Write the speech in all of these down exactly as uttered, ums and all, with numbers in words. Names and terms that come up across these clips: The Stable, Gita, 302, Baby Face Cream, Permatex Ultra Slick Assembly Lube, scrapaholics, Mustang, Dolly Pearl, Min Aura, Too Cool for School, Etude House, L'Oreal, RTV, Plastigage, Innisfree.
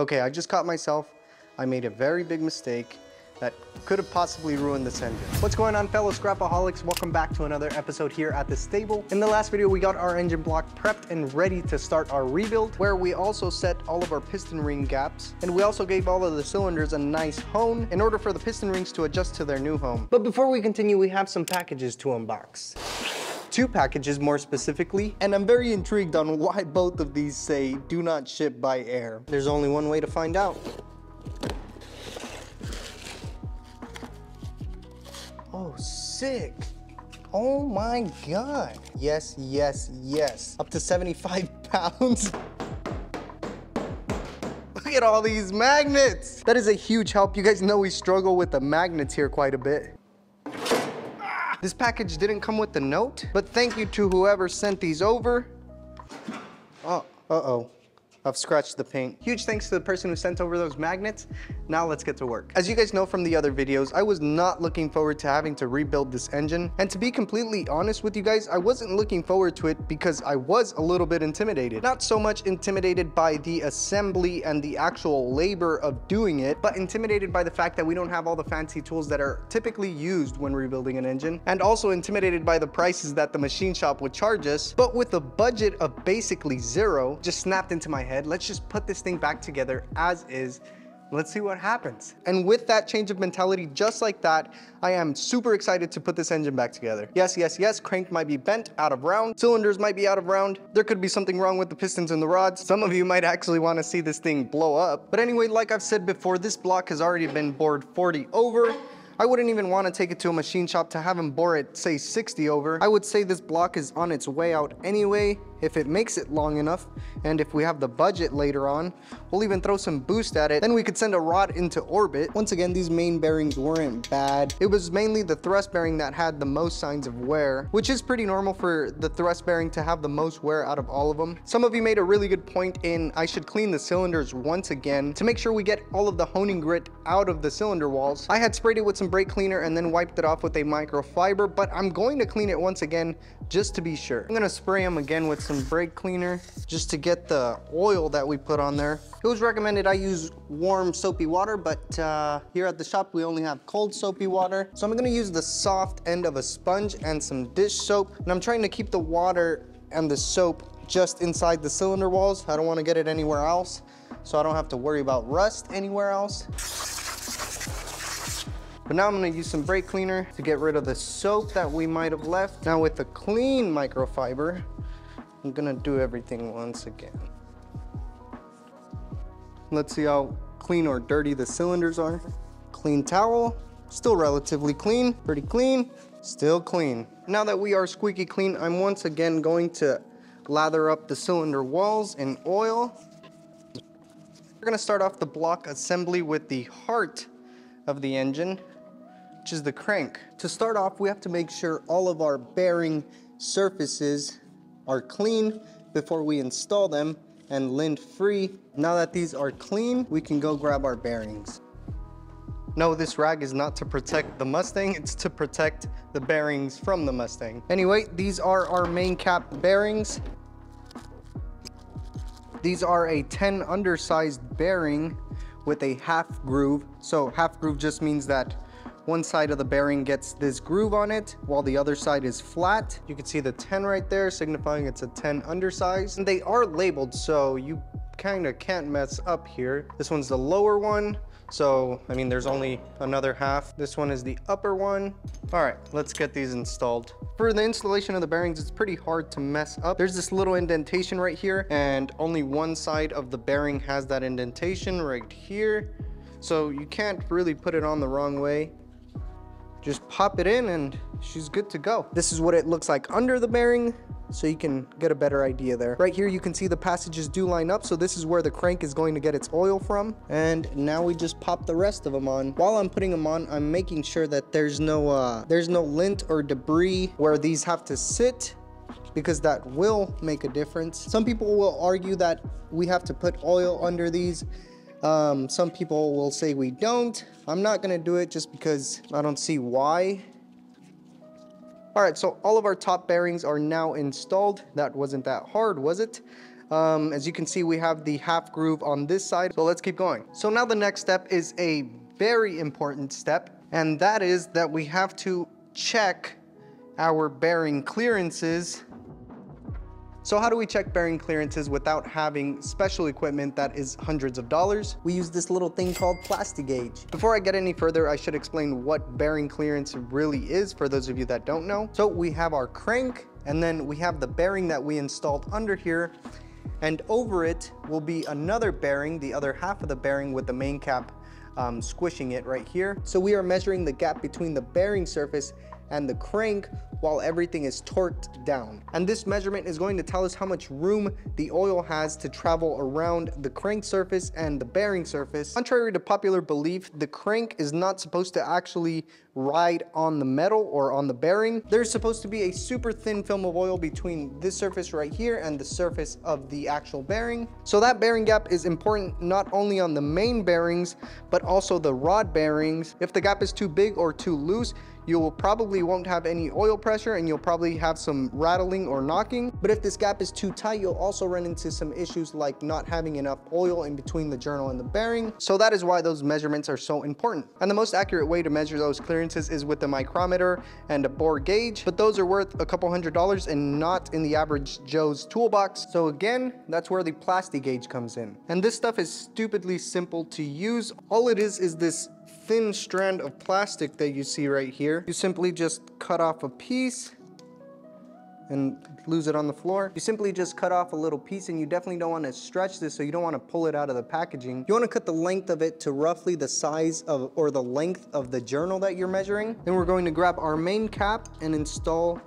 Okay, I just caught myself. I made a very big mistake that could have possibly ruined this engine. What's going on, fellow scrapaholics? Welcome back to another episode here at The Stable. In the last video, we got our engine block prepped and ready to start our rebuild, where we also set all of our piston ring gaps, and we also gave all of the cylinders a nice hone in order for the piston rings to adjust to their new home. But before we continue, we have some packages to unbox. Two packages more specifically, and I'm very intrigued on why both of these say, do not ship by air. There's only one way to find out. Oh, sick. Oh my God. Yes, yes, yes. Up to seventy-five pounds. Look at all these magnets. That is a huge help. You guys know we struggle with the magnets here quite a bit. Ah! This package didn't come with the note, but thank you to whoever sent these over. Oh, uh-oh. I've scratched the paint. Huge thanks to the person who sent over those magnets. Now let's get to work. As you guys know from the other videos, I was not looking forward to having to rebuild this engine. And to be completely honest with you guys, I wasn't looking forward to it because I was a little bit intimidated. Not so much intimidated by the assembly and the actual labor of doing it, but intimidated by the fact that we don't have all the fancy tools that are typically used when rebuilding an engine. And also intimidated by the prices that the machine shop would charge us. But with a budget of basically zero, just snapped into my head. Head. Let's just put this thing back together as is. Let's see what happens. And with that change of mentality, just like that, I am super excited to put this engine back together. Yes, yes, yes, crank might be bent out of round. Cylinders might be out of round. There could be something wrong with the pistons and the rods. Some of you might actually want to see this thing blow up. But anyway, like I've said before, this block has already been bored forty over. I wouldn't even want to take it to a machine shop to have them bore it, say, sixty over. I would say this block is on its way out anyway, if it makes it long enough, and if we have the budget later on, we'll even throw some boost at it, then we could send a rod into orbit. Once again, these main bearings weren't bad. It was mainly the thrust bearing that had the most signs of wear, which is pretty normal for the thrust bearing to have the most wear out of all of them. Some of you made a really good point in, I should clean the cylinders once again to make sure we get all of the honing grit out of the cylinder walls. I had sprayed it with some brake cleaner and then wiped it off with a microfiber, but I'm going to clean it once again just to be sure. I'm gonna spray them again with some brake cleaner just to get the oil that we put on there. It was recommended I use warm soapy water, but uh, here at the shop we only have cold soapy water. So I'm gonna use the soft end of a sponge and some dish soap, and I'm trying to keep the water and the soap just inside the cylinder walls. I don't wanna get it anywhere else, so I don't have to worry about rust anywhere else. But now I'm gonna use some brake cleaner to get rid of the soap that we might have left. Now with the clean microfiber, I'm gonna do everything once again. Let's see how clean or dirty the cylinders are. Clean towel, still relatively clean, pretty clean, still clean. Now that we are squeaky clean, I'm once again going to lather up the cylinder walls in oil. We're gonna start off the block assembly with the heart of the engine, which is the crank. To start off, we have to make sure all of our bearing surfaces are clean before we install them and lint-free. Now that these are clean, we can go grab our bearings. No, this rag is not to protect the Mustang, it's to protect the bearings from the Mustang. Anyway, these are our main cap bearings. These are a ten undersized bearing with a half groove. So half groove just means that one side of the bearing gets this groove on it while the other side is flat. You can see the ten right there signifying it's a ten undersize. And they are labeled, so you kind of can't mess up here. This one's the lower one. So, I mean, there's only another half. This one is the upper one. All right, let's get these installed. For the installation of the bearings, it's pretty hard to mess up. There's this little indentation right here, and only one side of the bearing has that indentation right here. So you can't really put it on the wrong way. Just pop it in and she's good to go. This is what it looks like under the bearing, so you can get a better idea there. Right here, you can see the passages do line up, so this is where the crank is going to get its oil from. And now we just pop the rest of them on. While I'm putting them on, I'm making sure that there's no, uh, there's no lint or debris where these have to sit, because that will make a difference. Some people will argue that we have to put oil under these. Um, some people will say we don't. I'm not gonna do it just because I don't see why. All right, so all of our top bearings are now installed. That wasn't that hard, was it? Um, as you can see, we have the half groove on this side. So let's keep going. So now the next step is a very important step, and that is that we have to check our bearing clearances. So how do we check bearing clearances without having special equipment that is hundreds of dollars? We use this little thing called Plastigage. Before I get any further, I should explain what bearing clearance really is for those of you that don't know. So we have our crank, and then we have the bearing that we installed under here, and over it will be another bearing, the other half of the bearing with the main cap um, squishing it right here. So we are measuring the gap between the bearing surface and the crank while everything is torqued down. And this measurement is going to tell us how much room the oil has to travel around the crank surface and the bearing surface. Contrary to popular belief, the crank is not supposed to actually ride on the metal or on the bearing. There's supposed to be a super thin film of oil between this surface right here and the surface of the actual bearing. So that bearing gap is important not only on the main bearings, but also the rod bearings. If the gap is too big or too loose, you will probably won't have any oil pressure and you'll probably have some rattling or knocking. But if this gap is too tight, you'll also run into some issues like not having enough oil in between the journal and the bearing. So that is why those measurements are so important. And the most accurate way to measure those clearances is with a micrometer and a bore gauge, but those are worth a couple hundred dollars and not in the average Joe's toolbox. So again, that's where the Plastigage comes in. And this stuff is stupidly simple to use. All it is is this thin strand of plastic that you see right here. You simply just cut off a piece and lose it on the floor. You simply just cut off a little piece, and you definitely don't want to stretch this, so you don't want to pull it out of the packaging. You want to cut the length of it to roughly the size of or the length of the journal that you're measuring. Then we're going to grab our main cap and install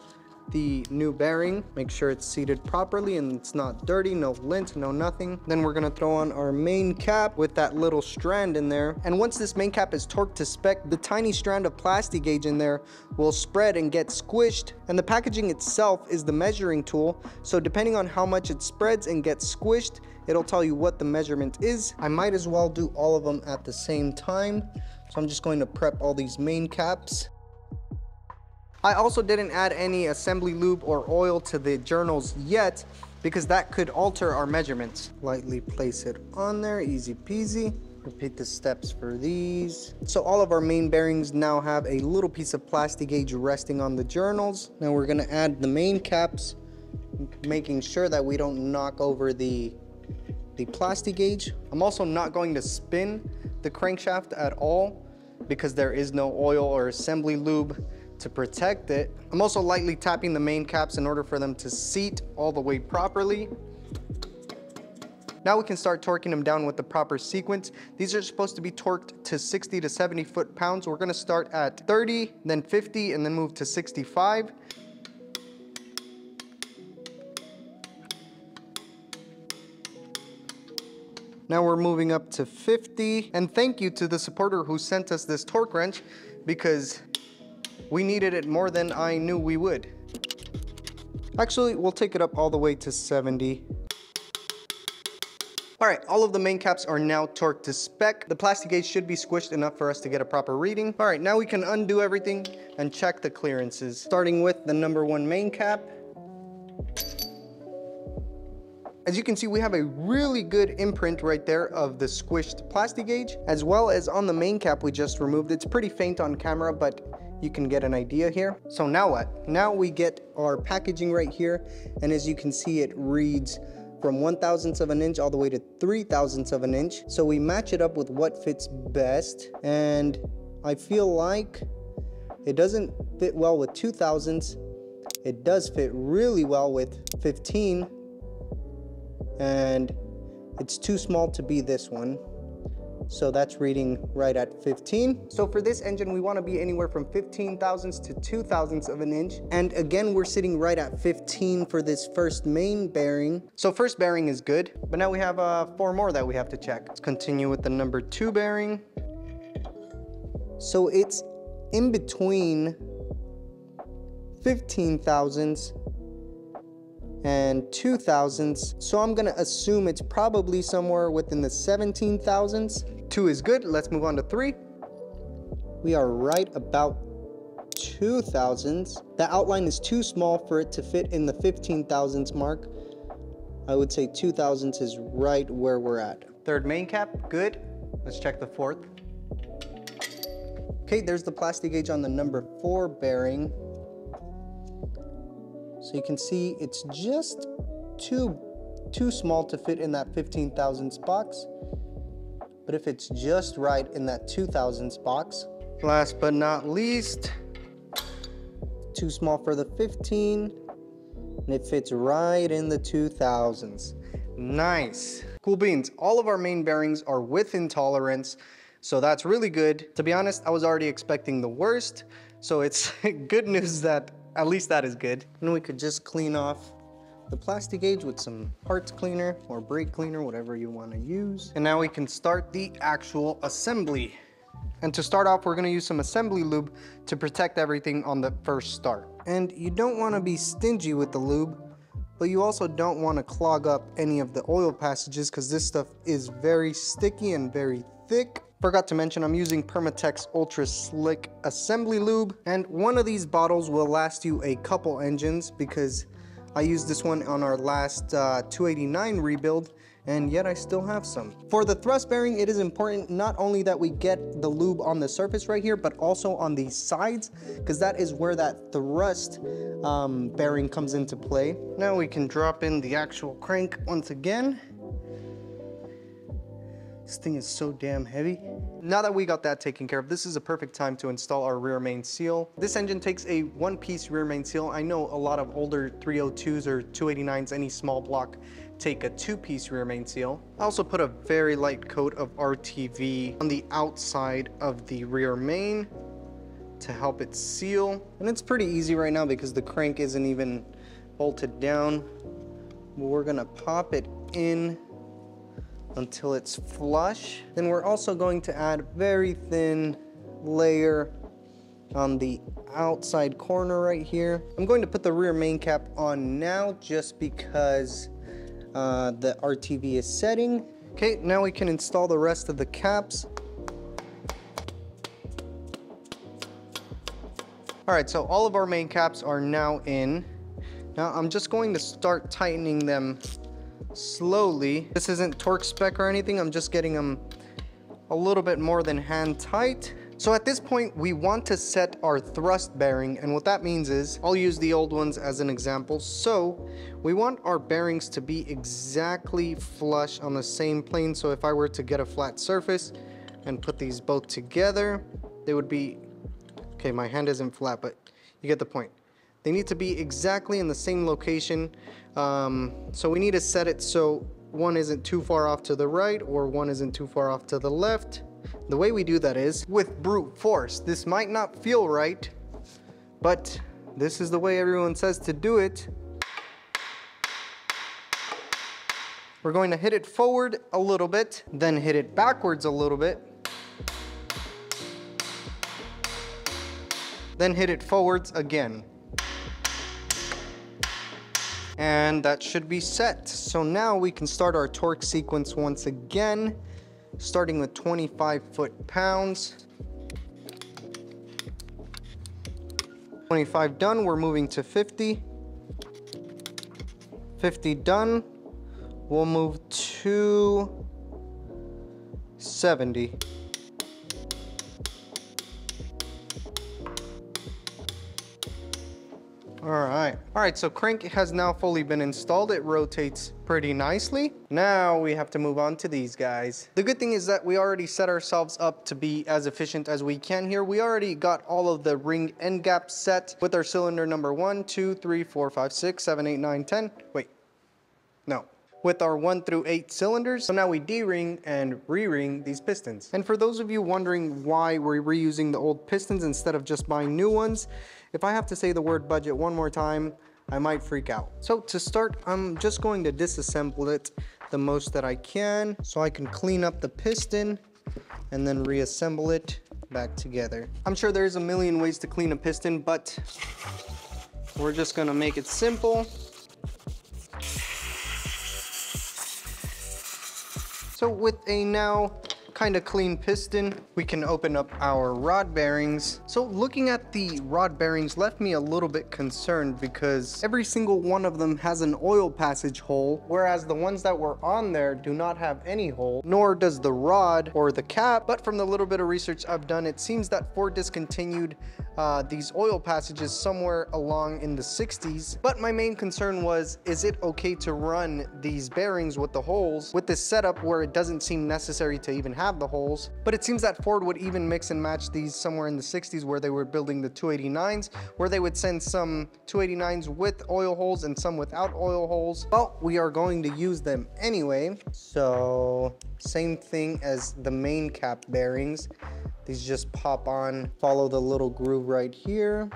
the new bearing. Make sure it's seated properly and it's not dirty, no lint, no nothing. Then we're gonna throw on our main cap with that little strand in there. And once this main cap is torqued to spec, the tiny strand of Plastigage in there will spread and get squished. And the packaging itself is the measuring tool. So depending on how much it spreads and gets squished, it'll tell you what the measurement is. I might as well do all of them at the same time. So I'm just going to prep all these main caps. I also didn't add any assembly lube or oil to the journals yet because that could alter our measurements. Lightly place it on there, easy peasy. Repeat the steps for these. So all of our main bearings now have a little piece of Plastigage resting on the journals. Now we're gonna add the main caps, making sure that we don't knock over the, the Plastigage. I'm also not going to spin the crankshaft at all because there is no oil or assembly lube to protect it. I'm also lightly tapping the main caps in order for them to seat all the way properly. Now we can start torquing them down with the proper sequence. These are supposed to be torqued to sixty to seventy foot-pounds. We're gonna start at thirty, then fifty, and then move to sixty-five. Now we're moving up to fifty. And thank you to the supporter who sent us this torque wrench, because we needed it more than I knew we would. Actually, we'll take it up all the way to seventy. All right, all of the main caps are now torqued to spec. The Plastigage should be squished enough for us to get a proper reading. All right, now we can undo everything and check the clearances, starting with the number one main cap. As you can see, we have a really good imprint right there of the squished Plastigage, as well as on the main cap we just removed. It's pretty faint on camera, but you can get an idea here. So now what? Now we get our packaging right here, and as you can see, it reads from one thousandths of an inch all the way to three thousandths of an inch. So we match it up with what fits best, and I feel like it doesn't fit well with two thousandths. It does fit really well with fifteen, and it's too small to be this one. So that's reading right at fifteen. So for this engine, we want to be anywhere from fifteen thousandths to two thousandths of an inch. And again, we're sitting right at fifteen for this first main bearing. So first bearing is good, but now we have uh, four more that we have to check. Let's continue with the number two bearing. So it's in between fifteen thousandths and two thousandths. So I'm gonna assume it's probably somewhere within the seventeen thousandths. Two is good, let's move on to three. We are right about two thousandths. The outline is too small for it to fit in the fifteen thousandths mark. I would say two thousandths is right where we're at. Third main cap, good. Let's check the fourth. Okay, there's the Plastigage on the number four bearing. So you can see it's just too, too small to fit in that fifteen thousandths box. But if it's just right in that two thousandths box. Last but not least, too small for the fifteen, and it fits right in the two thousandths. Nice. Cool beans. All of our main bearings are within tolerance, so that's really good. To be honest, I was already expecting the worst, so it's good news that at least that is good. And we could just clean off the Plastigage with some parts cleaner or brake cleaner, whatever you want to use. And now we can start the actual assembly. And to start off, we're gonna use some assembly lube to protect everything on the first start. And you don't wanna be stingy with the lube, but you also don't wanna clog up any of the oil passages because this stuff is very sticky and very thick. Forgot to mention, I'm using Permatex Ultra Slick Assembly Lube. And one of these bottles will last you a couple engines because I used this one on our last uh, two eighty-nine rebuild, and yet I still have some. For the thrust bearing, it is important not only that we get the lube on the surface right here, but also on the sides, because that is where that thrust um, bearing comes into play. Now we can drop in the actual crank once again. This thing is so damn heavy. Now that we got that taken care of, this is a perfect time to install our rear main seal. This engine takes a one-piece rear main seal. I know a lot of older three oh twos or two eighty-nines, any small block, take a two-piece rear main seal. I also put a very light coat of R T V on the outside of the rear main to help it seal. And it's pretty easy right now because the crank isn't even bolted down. We're gonna pop it in until it's flush. Then we're also going to add a very thin layer on the outside corner right here. I'm going to put the rear main cap on now just because uh, the R T V is setting. Okay, now we can install the rest of the caps. All right, so all of our main caps are now in. Now I'm just going to start tightening them slowly. This isn't torque spec or anything. I'm just getting them a little bit more than hand tight. So at this point, we want to set our thrust bearing. And what that means is, I'll use the old ones as an example. So we want our bearings to be exactly flush on the same plane. So if I were to get a flat surface and put these both together, they would be, okay, my hand isn't flat, but you get the point. They need to be exactly in the same location. Um, so we need to set it so one isn't too far off to the right or one isn't too far off to the left. The way we do that is with brute force. This might not feel right, but this is the way everyone says to do it. We're going to hit it forward a little bit, then hit it backwards a little bit, then hit it forwards again. And that should be set. So now we can start our torque sequence once again, starting with twenty-five foot pounds. twenty-five done, we're moving to fifty. fifty done, we'll move to seventy. All right. All right, so crank has now fully been installed. It rotates pretty nicely. Now we have to move on to these guys. The good thing is that we already set ourselves up to be as efficient as we can here. We already got all of the ring end gaps set with our cylinder number one, two, three, four, five, six, seven, eight, nine, ten. Wait, no. With our one through eight cylinders. So now we de-ring and re-ring these pistons. And for those of you wondering why we're reusing the old pistons instead of just buying new ones, if I have to say the word budget one more time, I might freak out. So to start, I'm just going to disassemble it the most that I can so I can clean up the piston and then reassemble it back together. I'm sure there's a million ways to clean a piston, but we're just gonna make it simple. So with a now kind of clean piston. We can open up our rod bearings. So looking at the rod bearings left me a little bit concerned because every single one of them has an oil passage hole, whereas the ones that were on there do not have any hole, nor does the rod or the cap. But from the little bit of research I've done, it seems that Ford discontinued uh, these oil passages somewhere along in the sixties. But my main concern was, is it okay to run these bearings with the holes with this setup where it doesn't seem necessary to even have the holes? But it seems that Ford would even mix and match these somewhere in the sixties where they were building the two eighty-nines, where they would send some two eighty-nines with oil holes and some without oil holes. But we are going to use them anyway. So same thing as the main cap bearings. These just pop on, follow the little groove right here.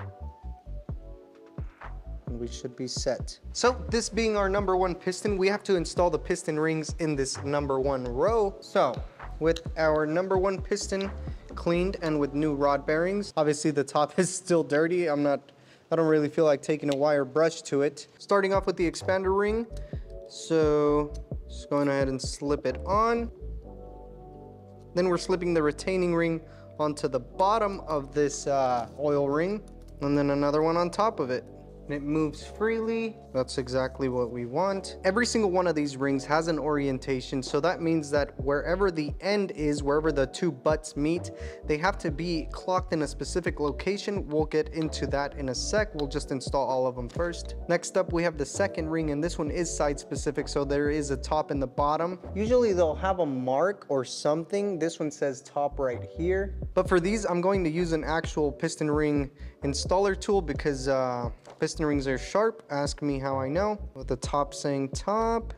And we should be set. So this being our number one piston, we have to install the piston rings in this number one row. So with our number one piston cleaned and with new rod bearings, obviously the top is still dirty. I'm not, I don't really feel like taking a wire brush to it. Starting off with the expander ring. So just going ahead and slip it on. Then we're slipping the retaining ring onto the bottom of this uh, oil ring, and then another one on top of it. And it moves freely. That's exactly what we want. Every single one of these rings has an orientation, so that means that wherever the end is, wherever the two butts meet, they have to be clocked in a specific location. We'll get into that in a sec. We'll just install all of them first. Next up, we have the second ring, and this one is side specific, so there is a top and the bottom. Usually they'll have a mark or something. This one says top right here. But for these, I'm going to use an actual piston ring installer tool because uh, piston rings are sharp. Ask me how I know. With the top saying top.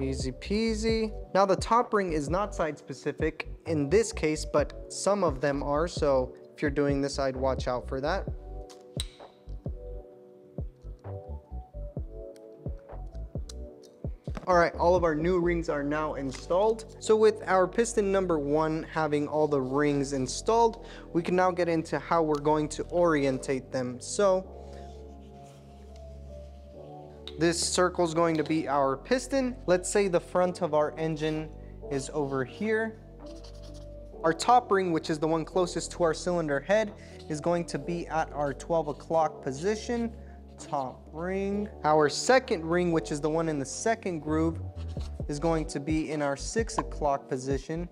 Easy peasy. Now the top ring is not side specific in this case, but some of them are, so if you're doing this, I'd watch out for that. All right, all of our new rings are now installed. So with our piston number one having all the rings installed, we can now get into how we're going to orientate them. So this circle is going to be our piston. Let's say the front of our engine is over here. Our top ring, which is the one closest to our cylinder head, is going to be at our twelve o'clock position. Top ring. Our second ring, which is the one in the second groove, is going to be in our six o'clock position.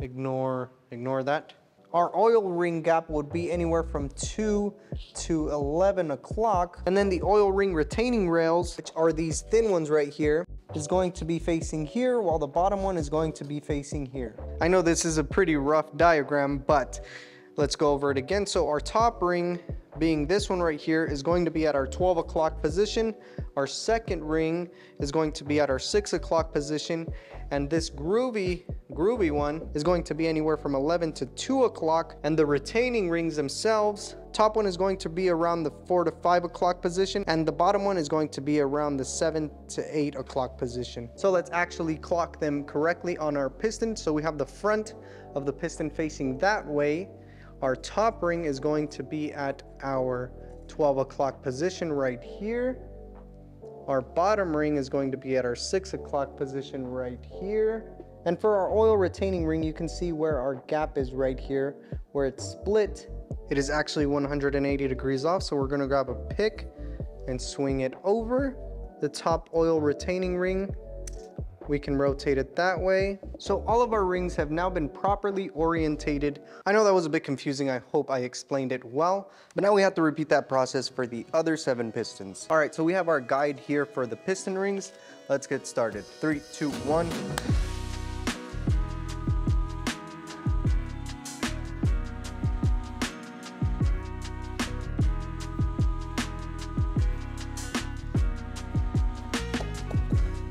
Ignore, ignore that. Our oil ring gap would be anywhere from two to eleven o'clock. And then the oil ring retaining rails, which are these thin ones right here, is going to be facing here, while the bottom one is going to be facing here. I know this is a pretty rough diagram, but let's go over it again. So our top ring, being this one right here, is going to be at our twelve o'clock position. Our second ring is going to be at our six o'clock position. And this groovy, groovy one is going to be anywhere from eleven to two o'clock. And the retaining rings themselves, top one is going to be around the four to five o'clock position. And the bottom one is going to be around the seven to eight o'clock position. So let's actually clock them correctly on our piston. So we have the front of the piston facing that way. Our top ring is going to be at our twelve o'clock position right here. Our bottom ring is going to be at our six o'clock position right here. And for our oil retaining ring, you can see where our gap is right here, where it's split. It is actually one hundred eighty degrees off, so we're gonna grab a pick and swing it over the top oil retaining ring. We can rotate it that way. So all of our rings have now been properly orientated. I know that was a bit confusing. I hope I explained it well, but now we have to repeat that process for the other seven pistons. All right, so we have our guide here for the piston rings. Let's get started. Three, two, one.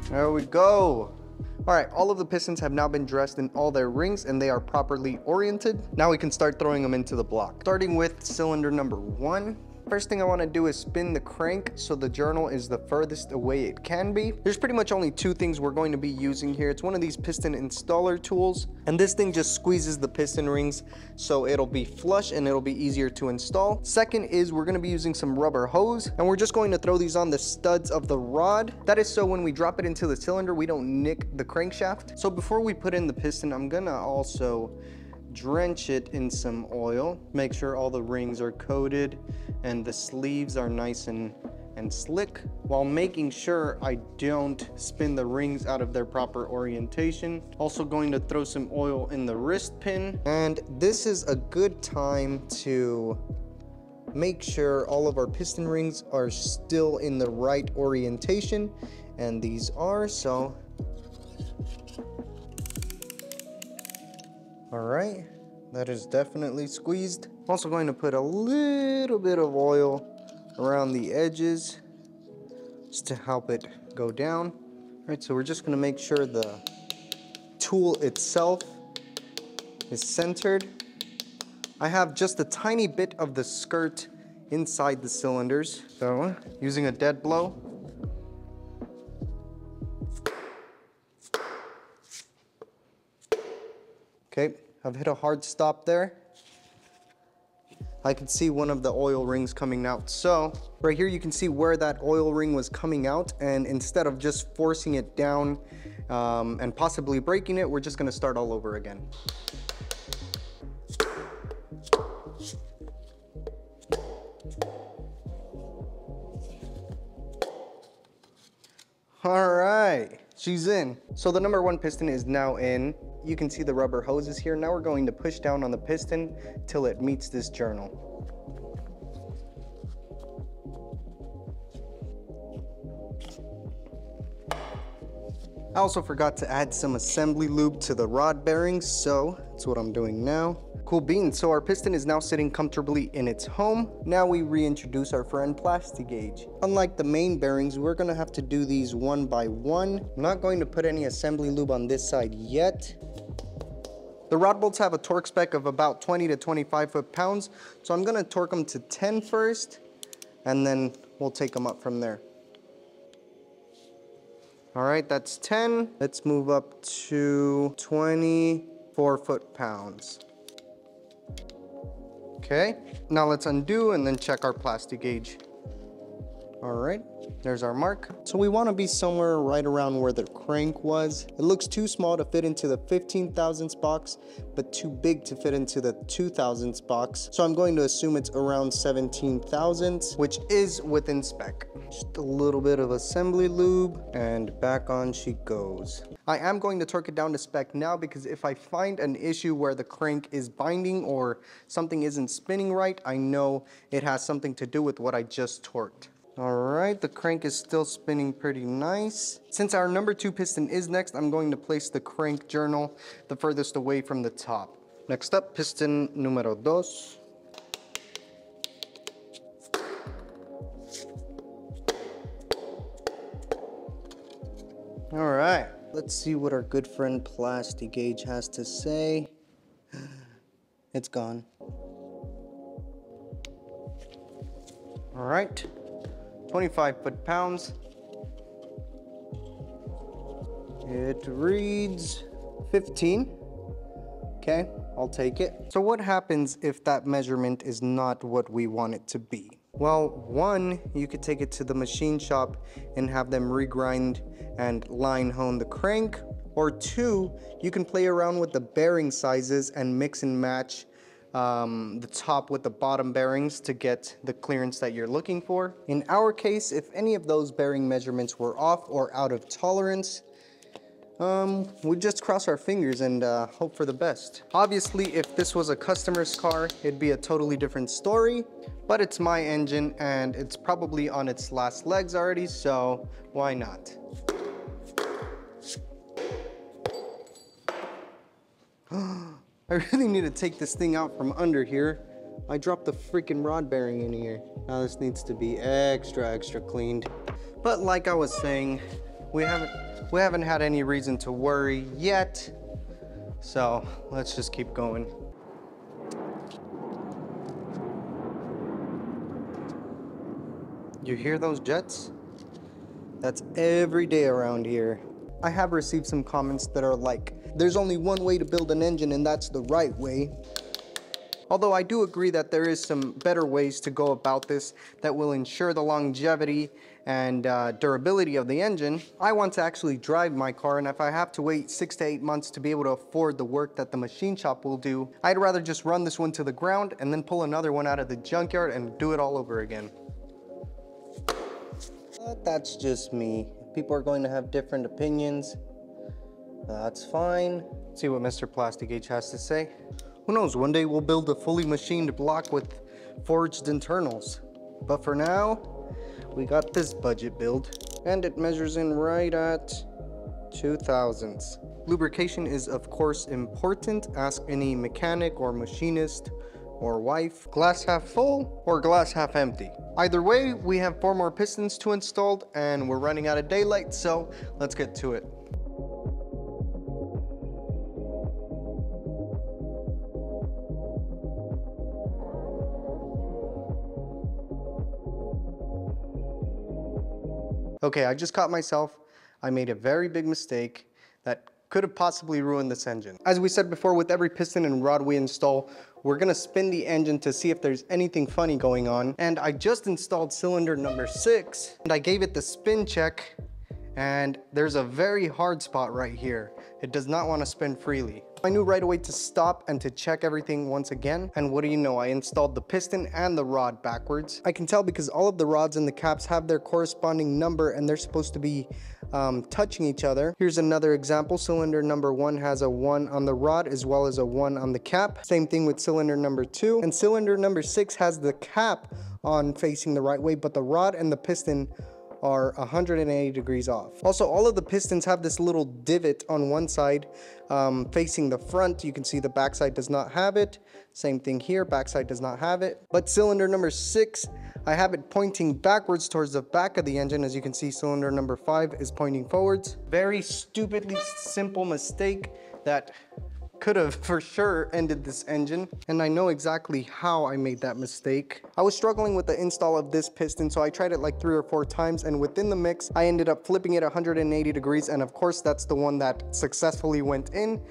There we go. All right, all of the pistons have now been dressed in all their rings and they are properly oriented. Now we can start throwing them into the block. Starting with cylinder number one, First thing I want to do is spin the crank so the journal is the furthest away it can be. There's pretty much only two things we're going to be using here. It's one of these piston installer tools, and this thing just squeezes the piston rings so it'll be flush and it'll be easier to install. Second is we're going to be using some rubber hose, and we're just going to throw these on the studs of the rod. That is so when we drop it into the cylinder we don't nick the crankshaft. So before we put in the piston, I'm gonna also drench it in some oil, make sure all the rings are coated and the sleeves are nice and and slick, while making sure I don't spin the rings out of their proper orientation. Also going to throw some oil in the wrist pin, and this is a good time to make sure all of our piston rings are still in the right orientation, and these are. So all right, that is definitely squeezed. Also going to put a little bit of oil around the edges just to help it go down. All right, so we're just going to make sure the tool itself is centered. I have just a tiny bit of the skirt inside the cylinders, so using a dead blow. Okay, I've hit a hard stop there. I can see one of the oil rings coming out. So right here you can see where that oil ring was coming out, and instead of just forcing it down um, and possibly breaking it, we're just gonna start all over again. All right, she's in. So the number one piston is now in. You can see the rubber hoses here. Now we're going to push down on the piston till it meets this journal. I also forgot to add some assembly lube to the rod bearings, so that's what I'm doing now. Cool beans, so our piston is now sitting comfortably in its home. Now we reintroduce our friend Plastigage. Unlike the main bearings, we're gonna have to do these one by one. I'm not going to put any assembly lube on this side yet. The rod bolts have a torque spec of about twenty to twenty-five foot-pounds, so I'm gonna torque them to ten first, and then we'll take them up from there. All right, that's ten. Let's move up to twenty-four foot-pounds. Okay, now let's undo and then check our Plastigage. All right, there's our mark. So we wanna be somewhere right around where the crank was. It looks too small to fit into the fifteen thousandths box, but too big to fit into the two thousandths box. So I'm going to assume it's around seventeen thousandths, which is within spec. Just a little bit of assembly lube, and back on she goes. I am going to torque it down to spec now, because if I find an issue where the crank is binding or something isn't spinning right, I know it has something to do with what I just torqued. All right, the crank is still spinning pretty nice. Since our number two piston is next, I'm going to place the crank journal the furthest away from the top. Next up, piston numero dos. All right. Let's see what our good friend Plastigage has to say. It's gone. All right, twenty-five foot-pounds. It reads fifteen. Okay, I'll take it. So what happens if that measurement is not what we want it to be? Well, one, you could take it to the machine shop and have them regrind and line hone the crank. Or two, you can play around with the bearing sizes and mix and match um, the top with the bottom bearings to get the clearance that you're looking for. In our case, if any of those bearing measurements were off or out of tolerance, Um, we just cross our fingers and uh, hope for the best. Obviously, if this was a customer's car, it'd be a totally different story, but it's my engine and it's probably on its last legs already, so why not? I really need to take this thing out from under here. I dropped the freaking rod bearing in here. Now this needs to be extra, extra cleaned. But like I was saying, we haven't We haven't had any reason to worry yet, so let's just keep going. You hear those jets? That's every day around here. I have received some comments that are like, there's only one way to build an engine and that's the right way. Although I do agree that there is some better ways to go about this that will ensure the longevity and uh, durability of the engine. I want to actually drive my car, and if I have to wait six to eight months to be able to afford the work that the machine shop will do, I'd rather just run this one to the ground and then pull another one out of the junkyard and do it all over again. But that's just me. People are going to have different opinions. That's fine. Let's see what Mister Plastigage has to say. Who knows, one day we'll build a fully machined block with forged internals. But for now, we got this budget build. And it measures in right at two thousandths. Lubrication is of course important. Ask any mechanic or machinist or wife. Glass half full or glass half empty. Either way, we have four more pistons to install and we're running out of daylight, so let's get to it. Okay, I just caught myself. I made a very big mistake that could have possibly ruined this engine. As we said before, with every piston and rod we install, we're gonna spin the engine to see if there's anything funny going on. And I just installed cylinder number six, and I gave it the spin check, and there's a very hard spot right here. It does not wanna spin freely. I knew right away to stop and to check everything once again. And what do you know, I installed the piston and the rod backwards. I can tell because all of the rods and the caps have their corresponding number and they're supposed to be um, touching each other. Here's another example. Cylinder number one has a one on the rod as well as a one on the cap. Same thing with cylinder number two. And cylinder number six has the cap on facing the right way, but the rod and the piston are one hundred eighty degrees off. Also, all of the pistons have this little divot on one side um, facing the front. You can see the backside does not have it. Same thing here, backside does not have it. But cylinder number six, I have it pointing backwards towards the back of the engine. As you can see, cylinder number five is pointing forwards. Very stupidly simple mistake that could have for sure ended this engine, and I know exactly how I made that mistake. I was struggling with the install of this piston, so I tried it like three or four times, and within the mix I ended up flipping it one hundred eighty degrees, and of course that's the one that successfully went in.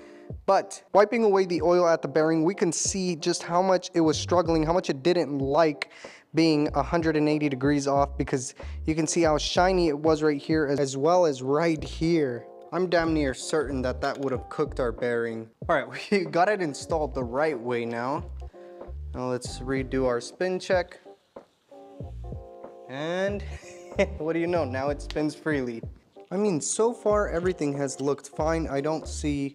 But wiping away the oil at the bearing, we can see just how much it was struggling, how much it didn't like being one hundred eighty degrees off, because you can see how shiny it was right here as well as right here. I'm damn near certain that that would have cooked our bearing. All right, we got it installed the right way now. Now let's redo our spin check. And what do you know? Now it spins freely. I mean, so far everything has looked fine. I don't see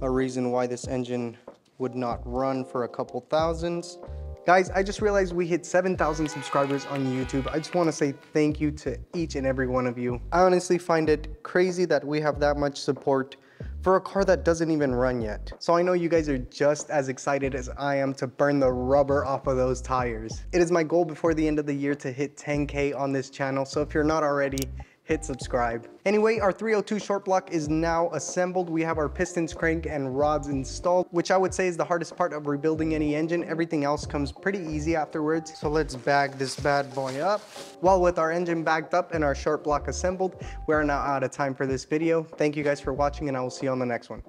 a reason why this engine would not run for a couple thousands. Guys, I just realized we hit seven thousand subscribers on YouTube. I just want to say thank you to each and every one of you. I honestly find it crazy that we have that much support for a car that doesn't even run yet. So I know you guys are just as excited as I am to burn the rubber off of those tires. It is my goal before the end of the year to hit ten K on this channel. So if you're not already, hit subscribe. Anyway, our three oh two short block is now assembled. We have our pistons, crank, and rods installed, which I would say is the hardest part of rebuilding any engine. Everything else comes pretty easy afterwards. So let's bag this bad boy up. Well, with our engine bagged up and our short block assembled, we're now out of time for this video. Thank you guys for watching, and I will see you on the next one.